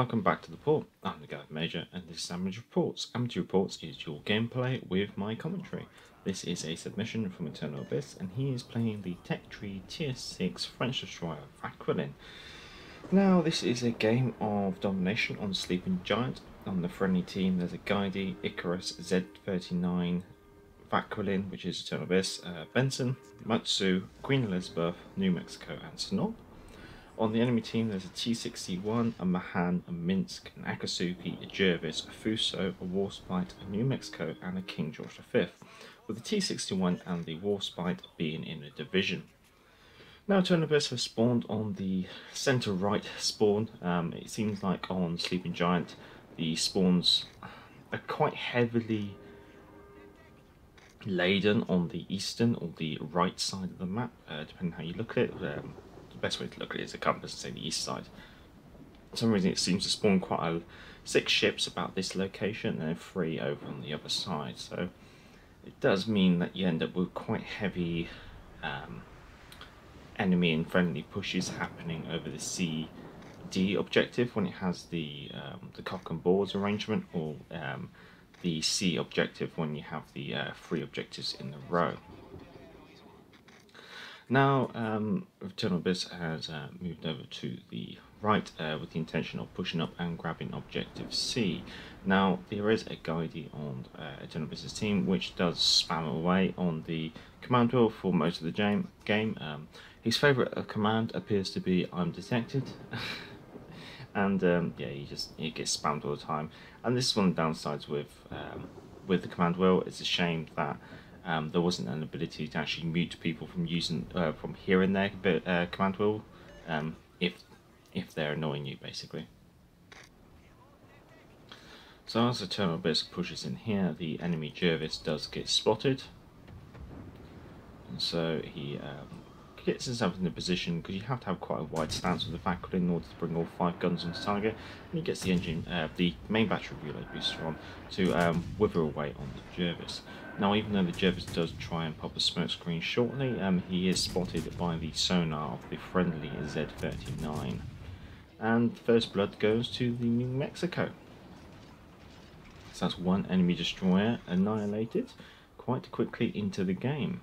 Welcome back to the port. I'm the Guide Major, and this is Amateur Reports. Amateur Reports is dual gameplay with my commentary. This is a submission from Eternal Abyss, and he is playing the Tech Tree Tier 6 French Destroyer Vauquelin. Now, this is a game of domination on Sleeping Giant. On the friendly team, there's a Guidey, Icarus, Z-39, Vauquelin, which is Eternal Abyss, Benson, Matsu, Queen Elizabeth, New Mexico, and Sonor. On the enemy team, there's a T61, a Mahan, a Minsk, an Akatsuki, a Jervis, a Fuso, a Warspite, a New Mexico, and a King George V, with the T61 and the Warspite being in a division. Now, Turnbus have spawned on the centre-right spawn. It seems like on Sleeping Giant, the spawns are quite heavily laden on the eastern or the right side of the map, depending how you look at it. Best way to look at it is a compass and say the east side. For some reason it seems to spawn quite six ships about this location and 3 over on the other side, so it does mean that you end up with quite heavy enemy and friendly pushes happening over the CD objective when it has the cock and boards arrangement, or the C objective when you have the 3 objectives in the row. Now, Eternal Abyss has moved over to the right with the intention of pushing up and grabbing Objective C. Now, there is a Guidey on Eternal Abyss's team which does spam away on the command wheel for most of the game. His favourite command appears to be "I'm detected," and yeah, he gets spammed all the time. And this is one of the downsides with the command wheel. It's a shame that there wasn't an ability to actually mute people from using from hearing their command wheel if they're annoying you, basically. So as the Eternal Abyss pushes in here, the enemy Jervis does get spotted, and so he gets himself in the position, because you have to have quite a wide stance with the Vauquelin in order to bring all 5 guns on target, and he gets the engine, the main battery reload booster on to wither away on the Jervis. Now, even though the Jervis does try and pop a smoke screen shortly, he is spotted by the sonar of the friendly Z-39, and first blood goes to the New Mexico. So that's one enemy destroyer annihilated quite quickly into the game.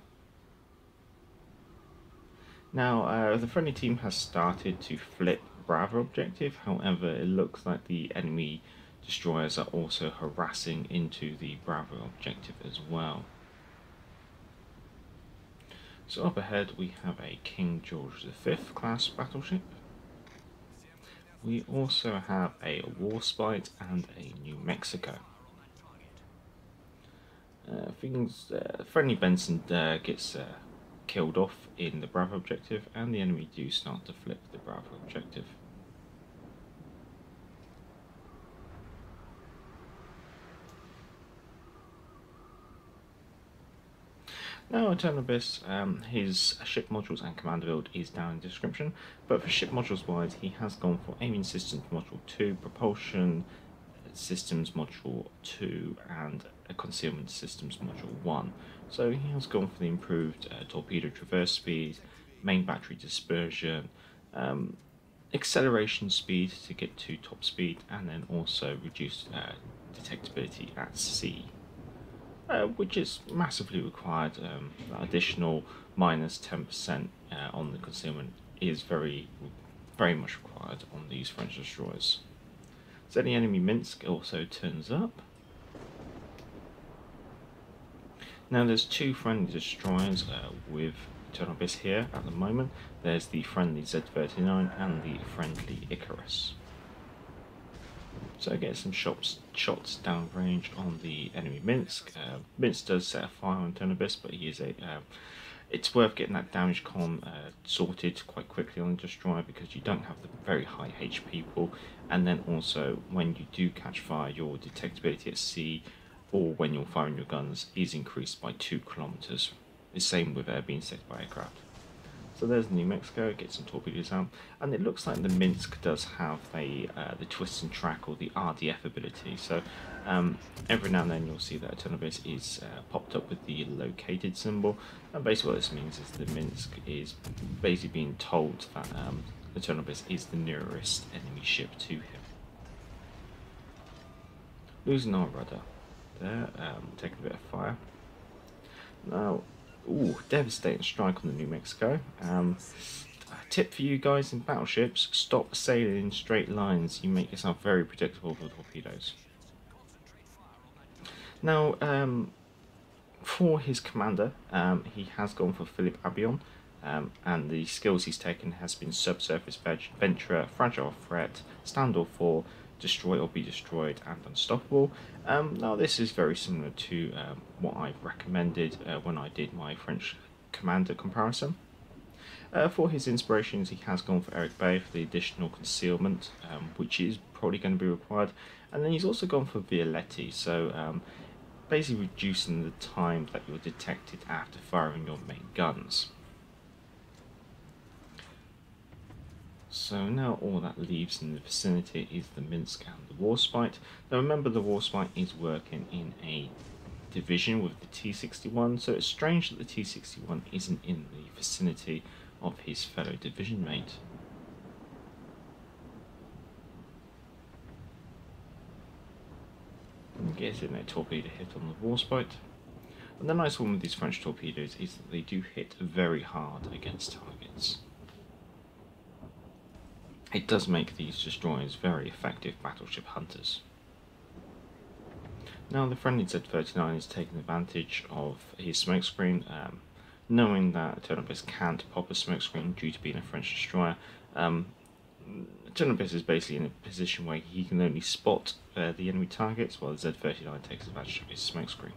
Now, the friendly team has started to flip Bravo objective. However, it looks like the enemy destroyers are also harassing into the Bravo objective as well. So up ahead we have a King George V class battleship. We also have a Warspite and a New Mexico. Friendly Benson gets killed off in the Bravo objective, and the enemy do start to flip the Bravo objective. Now, Eternal Abyss, his ship modules and command build is down in the description, but for ship modules wise, he has gone for Aiming Systems Module 2, Propulsion Systems Module 2, and Concealment Systems Module 1. So he has gone for the improved torpedo traverse speed, main battery dispersion, acceleration speed to get to top speed, and then also reduced detectability at sea. Which is massively required. That additional minus 10% on the concealment is very much required on these French destroyers. So the enemy Minsk also turns up. Now, there's 2 friendly destroyers with Eternal Abyss here at the moment. There's the friendly Z-39 and the friendly Icarus. So get some shots downrange on the enemy Minsk. Minsk does set a fire on Eternal Abyss, but he is a. It's worth getting that damage con sorted quite quickly on the destroyer, because you don't have the very high HP pool, and then also when you do catch fire, your detectability at sea, or when you're firing your guns, is increased by 2 kilometers. The same with being set by aircraft. So there's New Mexico, get some torpedoes out, and it looks like the Minsk does have the twist and track, or the RDF ability. So every now and then you'll see that Eternal Abyss is popped up with the located symbol, and basically what this means is the Minsk is basically being told that Eternal Abyss is the nearest enemy ship to him. Losing our rudder there, taking a bit of fire. Now, ooh, devastating strike on the New Mexico. Tip for you guys in battleships, stop sailing in straight lines. You make yourself very predictable for torpedoes. Now, for his commander, he has gone for Philip Abion, and the skills he's taken has been Subsurface Venturer, Fragile Threat, Stand or Fall, Destroy or Be Destroyed, and Unstoppable. Now, this is very similar to what I've recommended when I did my French commander comparison. For his inspirations, he has gone for Eric Bey for the additional concealment, which is probably going to be required. And then he's also gone for Violette, so basically reducing the time that you're detected after firing your main guns. So now all that leaves in the vicinity is the Minsk and the Warspite. Now remember, the Warspite is working in a division with the T61, so it's strange that the T61 isn't in the vicinity of his fellow division mate. Getting a torpedo hit on the Warspite. And the nice one with these French torpedoes is that they do hit very hard against targets. It does make these destroyers very effective battleship hunters. Now the friendly Z-39 is taking advantage of his smoke screen, knowing that Eternal Abyss can't pop a smoke screen due to being a French destroyer. Eternal Abyss is basically in a position where he can only spot the enemy targets, while the Z-39 takes advantage of his smoke screen.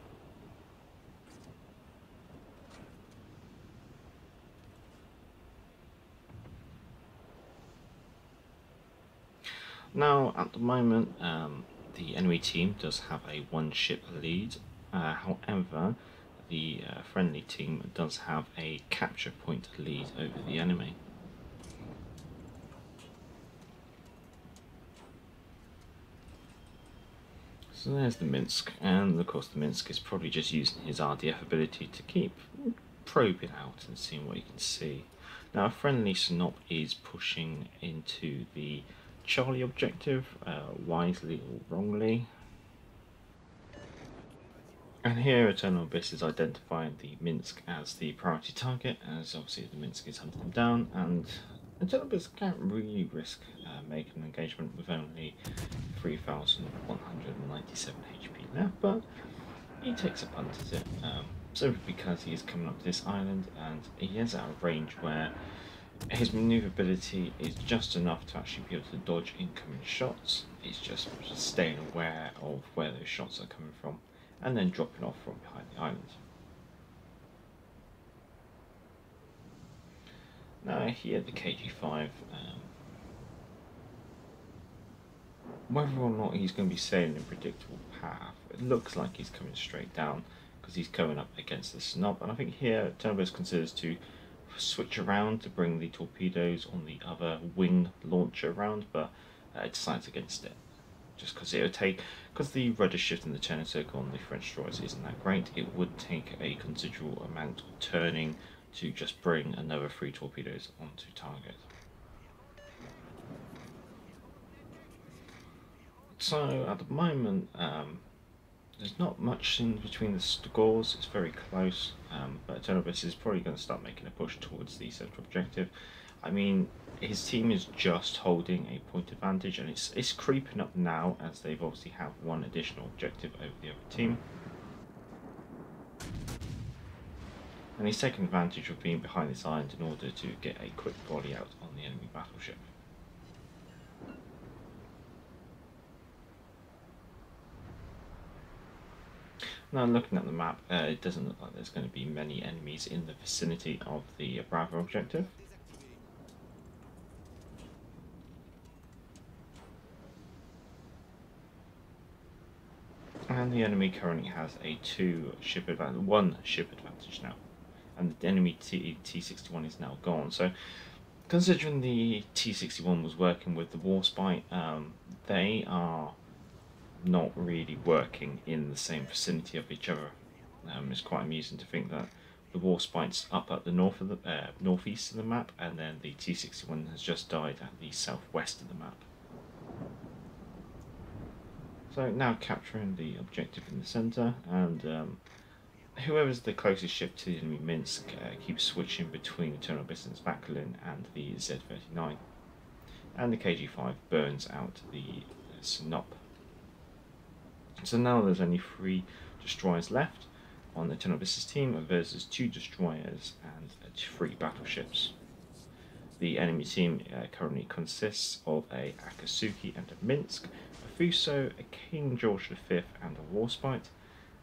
Now at the moment, the enemy team does have a one-ship lead, however, the friendly team does have a capture point lead over the enemy. So there's the Minsk, and of course the Minsk is probably just using his RDF ability to keep probing out and seeing what he can see. Now a friendly Snop is pushing into the Charlie objective, wisely or wrongly. And here Eternal Abyss is identifying the Minsk as the priority target, as obviously the Minsk is hunting them down, and Eternal Abyss can't really risk making an engagement with only 3,197 HP left, but he takes a punt at it, simply because he is coming up this island and he is at a range where his manoeuvrability is just enough to actually be able to dodge incoming shots. It's just staying aware of where those shots are coming from and then dropping off from behind the island. Now here the KG-5, whether or not he's going to be sailing a predictable path, it looks like he's coming straight down because he's coming up against the Snob, and I think here Turnbus considers to switch around to bring the torpedoes on the other wing launcher around, but it decides against it just because it would take, because the rudder shift and the turning circle on the French destroyers isn't that great, it would take a considerable amount of turning to just bring another 3 torpedoes onto target. So at the moment, there's not much in between the scores, it's very close, but Eternal Abyss is probably going to start making a push towards the central objective. I mean, his team is just holding a point advantage, and it's creeping up now as they've obviously have one additional objective over the other team. And he's taking advantage of being behind this island in order to get a quick volley out on the enemy battleship. Now looking at the map, it doesn't look like there's going to be many enemies in the vicinity of the Bravo objective. And the enemy currently has a one ship advantage now. And the enemy T61 is now gone. So considering the T61 was working with the Warspite, they are not really working in the same vicinity of each other. It's quite amusing to think that the Warspite's up at the north of the northeast of the map, and then the T61 has just died at the southwest of the map. So now capturing the objective in the center, and whoever's the closest ship to the enemy Minsk keeps switching between Eternal Abyss and Vauquelin and the Z-39. And the KG-5 burns out the Snop. So now there's only 3 destroyers left on the Eternal Abyss's team versus 2 destroyers and 3 battleships. The enemy team currently consists of a Akatsuki and a Minsk, a Fuso, a King George V and a Warspite,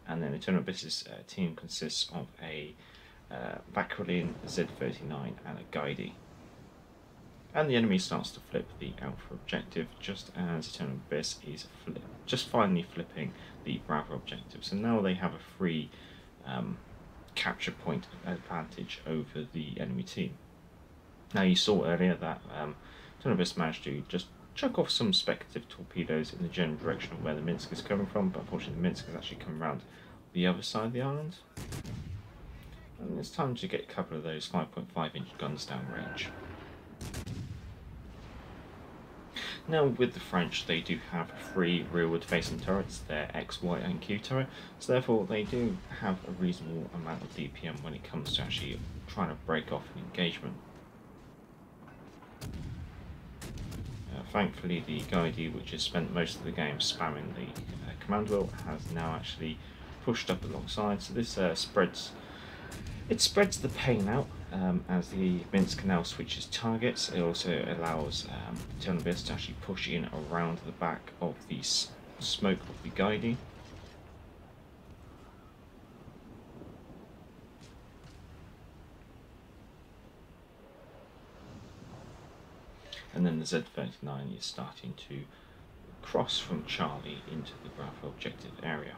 and then Eternal Abyss's team consists of a Vauquelin, Z-39 and a Guidey. And the enemy starts to flip the Alpha objective just as Eternal Abyss is finally flipping the Bravo objective. So now they have a free capture point advantage over the enemy team. Now you saw earlier that Eternal Abyss managed to just chuck off some speculative torpedoes in the general direction of where the Minsk is coming from, but unfortunately the Minsk has actually come around the other side of the island. And it's time to get a couple of those 5.5-inch guns downrange. Now with the French, they do have 3 rearward facing turrets, their X, Y and Q turret, so therefore they do have a reasonable amount of DPM when it comes to actually trying to break off an engagement. Thankfully the Guidey, which has spent most of the game spamming the command wheel, has now actually pushed up alongside, so this spreads the pain out. As the Minsk now switches targets, it also allows Eternal Abyss to actually push in around the back of the smoke of the Guidey. And then the Z-39 is starting to cross from Charlie into the Bravo objective area.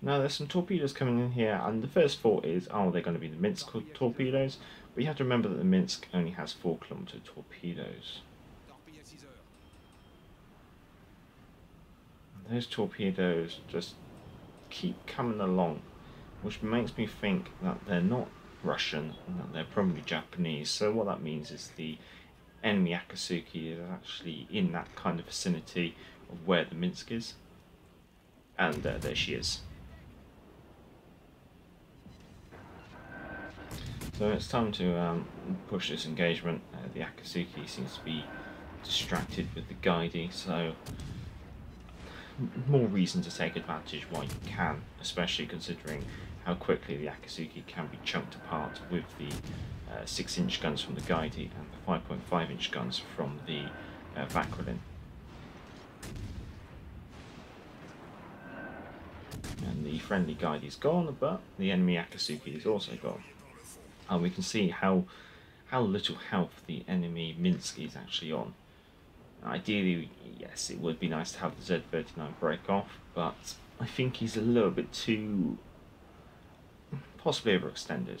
Now there's some torpedoes coming in here, and the first thought is, oh, they're going to be the Minsk torpedoes, but you have to remember that the Minsk only has 4 kilometer torpedoes. And those torpedoes just keep coming along, which makes me think that they're not Russian, and that they're probably Japanese. So what that means is the enemy Akatsuki is actually in that kind of vicinity of where the Minsk is, and there she is. So it's time to push this engagement. The Akatsuki seems to be distracted with the Guidey, so more reason to take advantage while you can, especially considering how quickly the Akatsuki can be chunked apart with the 6-inch guns from the Guidey and the 5.5-inch guns from the Vauquelin. And the friendly Guidey's gone, but the enemy Akatsuki is also gone. And we can see how little health the enemy Minsk is actually on. Ideally, yes, it would be nice to have the Z-39 break off, but I think he's a little bit too possibly overextended.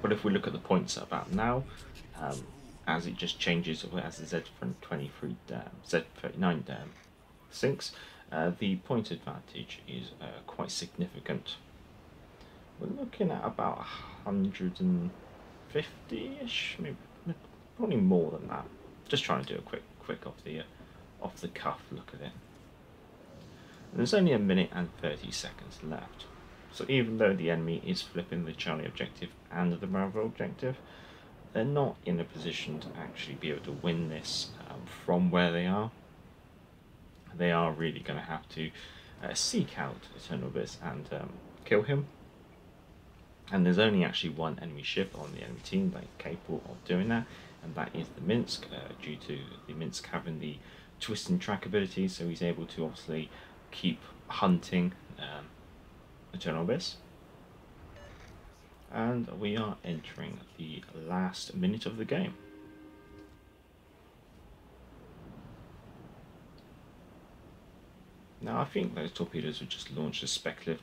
But if we look at the points about now, as it just changes as the Z-39 sinks, the point advantage is quite significant. We're looking at about 150-ish, maybe probably more than that. Just trying to do a quick off the cuff look at it. And there's only 1 minute and 30 seconds left. So even though the enemy is flipping the Charlie objective and the Bravo objective, they're not in a position to actually be able to win this from where they are. They are really going to have to seek out Eternal Abyss and kill him. And there's only actually 1 enemy ship on the enemy team that is capable of doing that, and that is the Minsk, due to the Minsk having the twist and track ability, so he's able to obviously keep hunting Eternal Abyss. And we are entering the last minute of the game. Now I think those torpedoes would just launch as speculative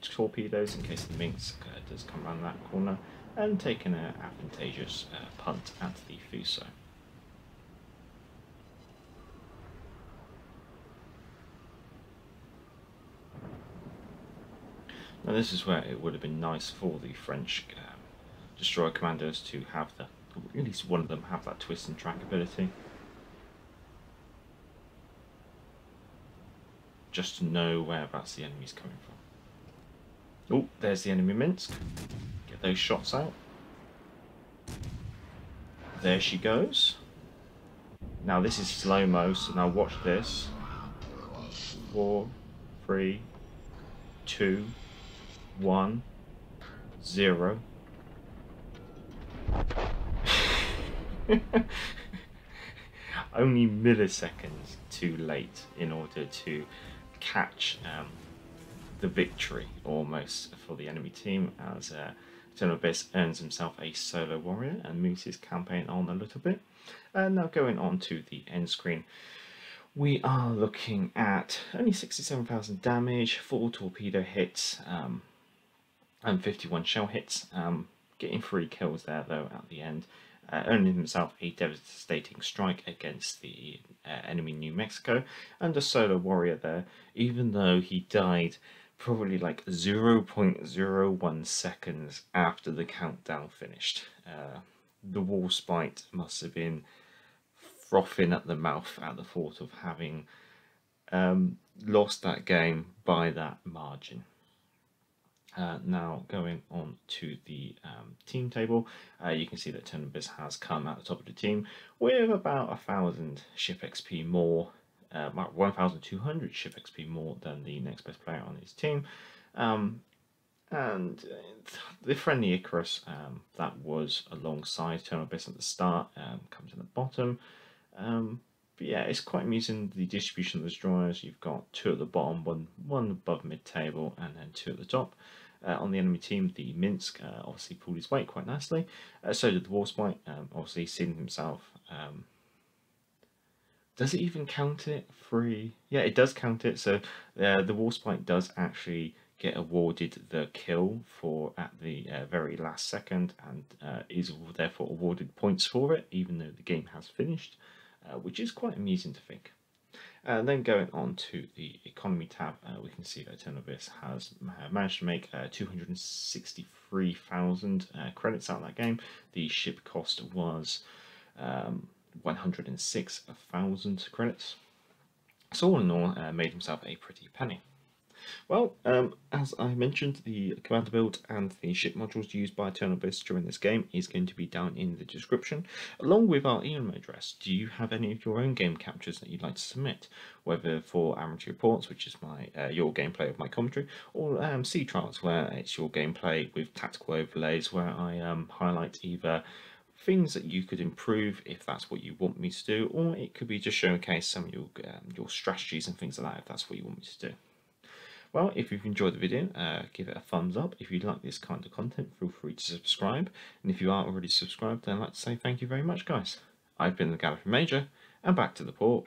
torpedoes in case the Minsk does come around that corner, and taking an advantageous punt at the Fuso. Now this is where it would have been nice for the French destroyer commanders to have the at least one of them have that twist and track ability. Just to know whereabouts the enemy's coming from. Oh, there's the enemy Minsk. Get those shots out. There she goes. Now this is slow-mo, so now watch this. 4, 3, 2, 1, 0. Only milliseconds too late in order to catch the victory almost for the enemy team, as Eternal Abyss earns himself a solo warrior and moves his campaign on a little bit. And now going on to the end screen, we are looking at only 67,000 damage, 4 torpedo hits and 51 shell hits, getting 3 kills there though at the end, earning himself a devastating strike against the enemy New Mexico, and a solo warrior there, even though he died probably like 0.01 seconds after the countdown finished. The Warspite must have been frothing at the mouth at the thought of having lost that game by that margin. Now going on to the team table, you can see that Eternal Abyss has come at the top of the team with about 1,000 ship XP more, 1,200 ship XP more than the next best player on his team. And the friendly Icarus that was alongside Eternal Abyss at the start comes in the bottom. But yeah, it's quite amusing, the distribution of those drawers. You've got 2 at the bottom, one above mid-table, and then 2 at the top. On the enemy team, the Minsk obviously pulled his weight quite nicely. So did the Warspite, obviously seeing himself. Does it even count it? 3? Yeah, it does count it. So the Warspite does actually get awarded the kill for at the very last second, and is therefore awarded points for it, even though the game has finished. Which is quite amusing to think. And then going on to the economy tab, we can see that Eternal Abyss has managed to make 263,000 credits out of that game. The ship cost was 106,000 credits. So all in all, made himself a pretty penny. Well, as I mentioned, the commander build and the ship modules used by Eternal Abyss during this game is going to be down in the description, along with our email address. Do you have any of your own game captures that you'd like to submit, whether for Amateur Reports, which is my your gameplay with my commentary, or Sea Trials, where it's your gameplay with tactical overlays, where I highlight either things that you could improve if that's what you want me to do, or it could be just showcase some of your strategies and things like that if that's what you want me to do. Well, if you've enjoyed the video, give it a thumbs up. If you like this kind of content, feel free to subscribe. And if you aren't already subscribed, then I'd like to say thank you very much, guys. I've been the Galloping Major, and back to the port.